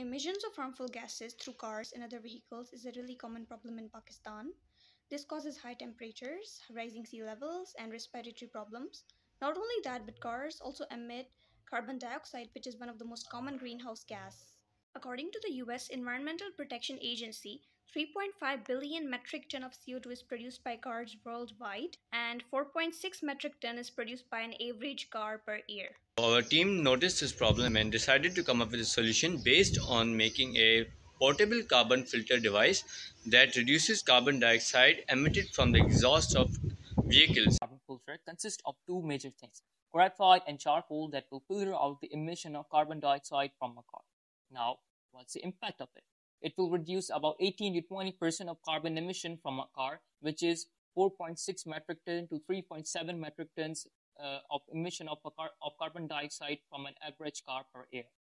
Emissions of harmful gases through cars and other vehicles is a really common problem in Pakistan. This causes high temperatures, rising sea levels, and respiratory problems. Not only that, but cars also emit carbon dioxide, which is one of the most common greenhouse gas. According to the US Environmental Protection Agency, 3.5 billion metric ton of CO2 is produced by cars worldwide, and 4.6 metric ton is produced by an average car per year. Our team noticed this problem and decided to come up with a solution based on making a portable carbon filter device that reduces carbon dioxide emitted from the exhaust of vehicles. Carbon filter consists of two major things, graphite and charcoal, that will filter out the emission of carbon dioxide from a car. Now, what's the impact of it? It will reduce about 18 to 20% of carbon emission from a car, which is 4.6 metric ton to 3.7 metric tons of emission of carbon dioxide from an average car per year.